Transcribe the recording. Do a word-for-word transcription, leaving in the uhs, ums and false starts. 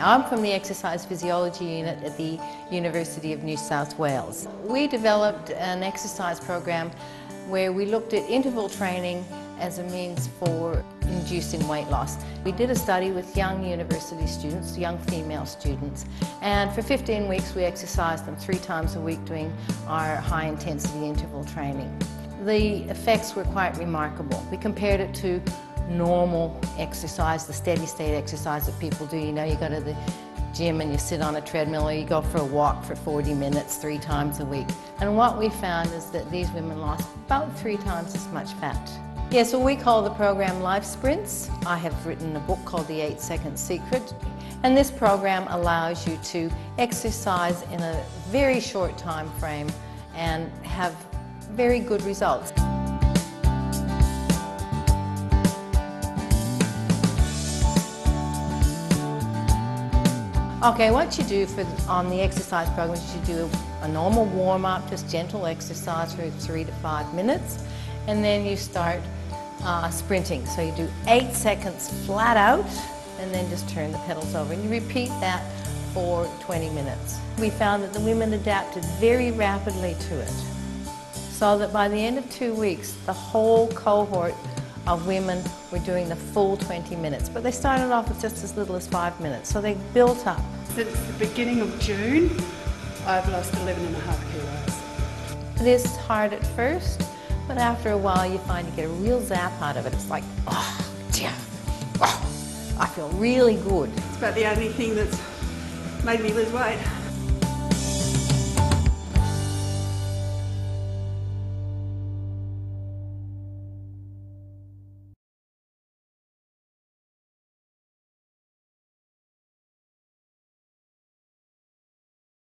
I'm from the Exercise Physiology Unit at the University of New South Wales. We developed an exercise program where we looked at interval training as a means for inducing weight loss. We did a study with young university students, young female students, and for fifteen weeks we exercised them three times a week doing our high intensity interval training. The effects were quite remarkable. We compared it to normal exercise, the steady state exercise that people do. You know, you go to the gym and you sit on a treadmill, or you go for a walk for forty minutes three times a week. And what we found is that these women lost about three times as much fat. Yeah, so we call the program Life Sprints. I have written a book called The eight second secret, and this program allows you to exercise in a very short time frame and have very good results. Okay, what you do for on the exercise program is you do a normal warm-up, just gentle exercise for three to five minutes, and then you start uh, sprinting. So you do eight seconds flat out, and then just turn the pedals over, and you repeat that for twenty minutes. We found that the women adapted very rapidly to it, so that by the end of two weeks, the whole cohort of women were doing the full twenty minutes, but they started off with just as little as five minutes, so they built up. Since the beginning of June, I've lost eleven and a half kilos. It is hard at first, but after a while you find you get a real zap out of it. It's like, oh, dear, oh, I feel really good. It's about the only thing that's made me lose weight.